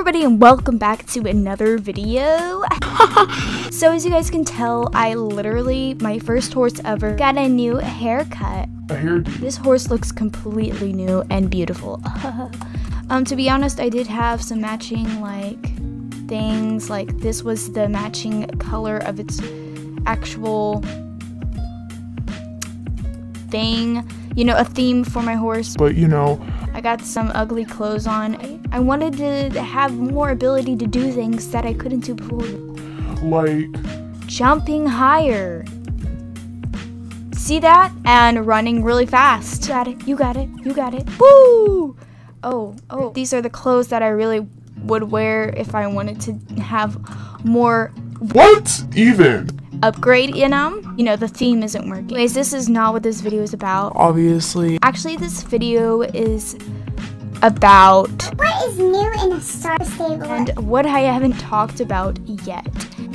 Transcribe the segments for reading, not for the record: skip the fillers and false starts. everybody and welcome back to another video. So as you guys can tell, I literally, my first horse ever, got a new haircut. This horse looks completely new and beautiful. To be honest, I did have some matching like things, like this was the matching color of its actual thing, you know, a theme for my horse. But you know, I got some ugly clothes on. I wanted to have more ability to do things that I couldn't do before. Like jumping higher. See that? And running really fast. Got it. You got it. You got it. Woo! Oh. These are the clothes that I really would wear if I wanted to have more. What even? Upgrade in them. You know, the theme isn't working. Anyways, this is not what this video is about. Obviously. Actually, this video is about what is new in the Star Stable and what I haven't talked about yet.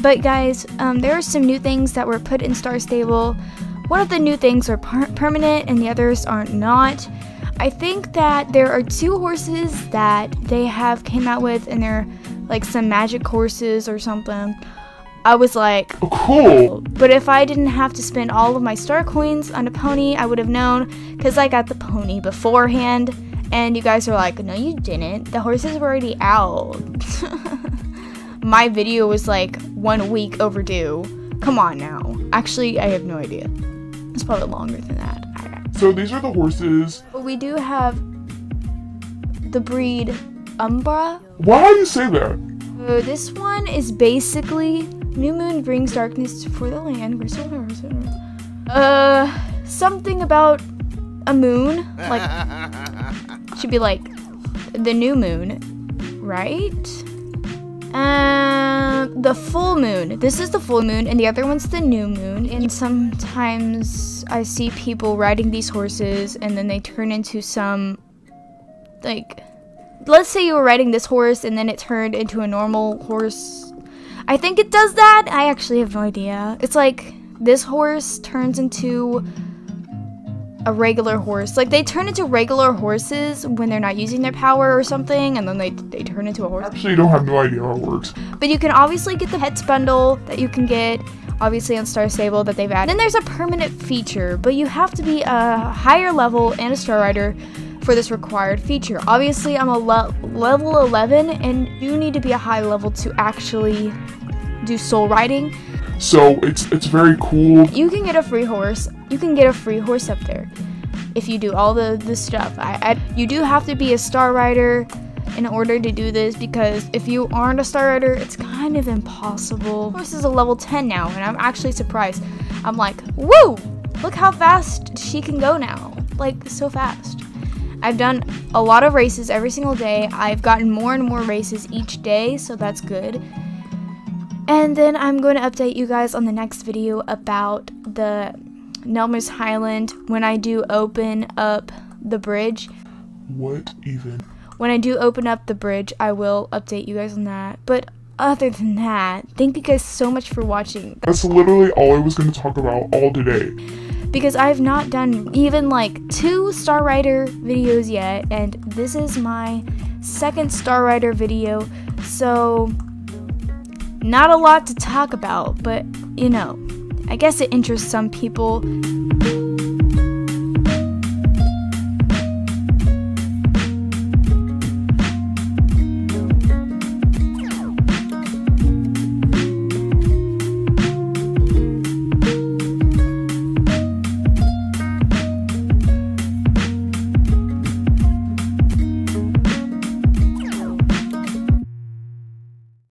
But guys, there are some new things that were put in Star Stable. One of the new things are permanent and the others aren't not. I think that there are two horses that they have came out with and they're like some magic horses or something. I was like, cool. But if I didn't have to spend all of my star coins on a pony, I would have known because I got the pony beforehand. And you guys are like, no, you didn't. The horses were already out. My video was like 1 week overdue. Come on now. Actually, I have no idea. It's probably longer than that. So these are the horses. But we do have the breed Umbra. Why do you say that? So this one is basically... New moon brings darkness for the land. Something about a moon. Like, should be like the new moon, right? The full moon. This is the full moon, and the other one's the new moon. And sometimes I see people riding these horses, and then they turn into some, like, let's say you were riding this horse, and then it turned into a normal horse. I think it does that. I actually have no idea. It's like this horse turns into a regular horse. Like they turn into regular horses when they're not using their power or something, and then they turn into a horse. Actually, you don't have no idea how it works. But you can obviously get the pets bundle that you can get, obviously on Star Stable that they've added. Then there's a permanent feature, but you have to be a higher level and a Star Rider for this required feature. Obviously, I'm a level 11 and you need to be a high level to actually do soul riding. So it's very cool. You can get a free horse. You can get a free horse up there if you do all the stuff. You do have to be a Star Rider in order to do this, because if you aren't a Star Rider, it's kind of impossible. Horse is a level 10 now, and I'm actually surprised. I'm like, woo! Look how fast she can go now. Like, so fast. I've done a lot of races every single day. I've gotten more and more races each day, so that's good. And then I'm going to update you guys on the next video about the Nelmer's Highland when I do open up the bridge. What even? When I do open up the bridge, I will update you guys on that. But other than that, thank you guys so much for watching. That's literally all I was going to talk about all today. Because I've not done even like 2 Star Rider videos yet, and this is my 2nd Star Rider video, so not a lot to talk about, but you know, I guess it interests some people.